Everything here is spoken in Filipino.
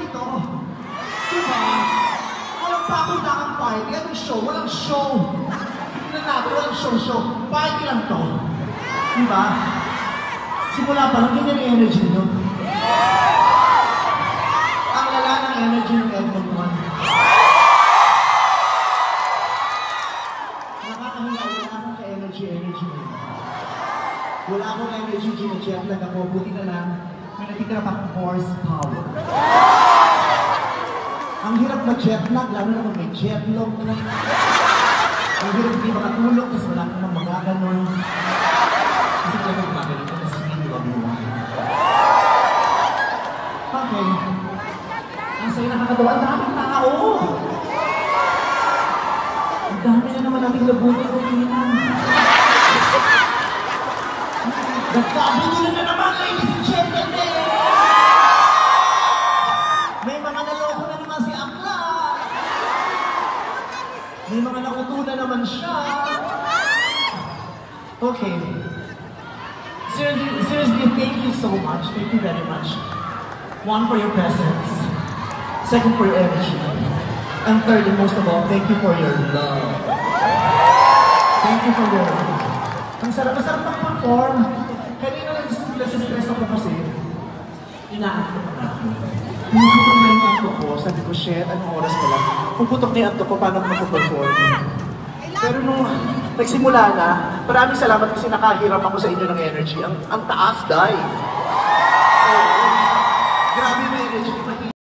dito. Diba? Walang pakudakan pa. Walang show. Walang show. Tignan natin. Walang show. Paiki lang to. Diba? Simula pa. Hindi niya energy nyo. Ang lala ng energy ng Edmond Juan. Wala akong energy, gina-jet lang ako. Buti na lang, may natitira pa horsepower. Ang hirap mag-jet lag, lalo naman may jet lag. Ang hirap hindi makatulog, kasi wala namang magaganon. Kasi kaya magpagalito, kasi hindi wag mo. Okay. Ang sa'yo nakakatawa, ang daming tao. Ang dami na naman nating labutin ko kailan. Nagkabutulan na naman, ladies and gentlemen! May mga naloko na naman si Akla. May mga nakuto na naman siya. Okay. Seriously, thank you so much. Thank you very much. One, for your presence. Second, for your energy. And third, and most of all, thank you for your love. Thank you for your love. Ang sarap-sarap mag-perform. Kanina lang stress ako kasi inaantok na ako. Puputok na yung antok ko. Sabi ko, shit, anong oras ko lang? Puputok na yung antok ko, paano mag-perform? Pero nung nagsimula na, maraming salamat kasi nakahiram ako sa inyo ng energy. Ang taas, dahil. Grabe yung energy.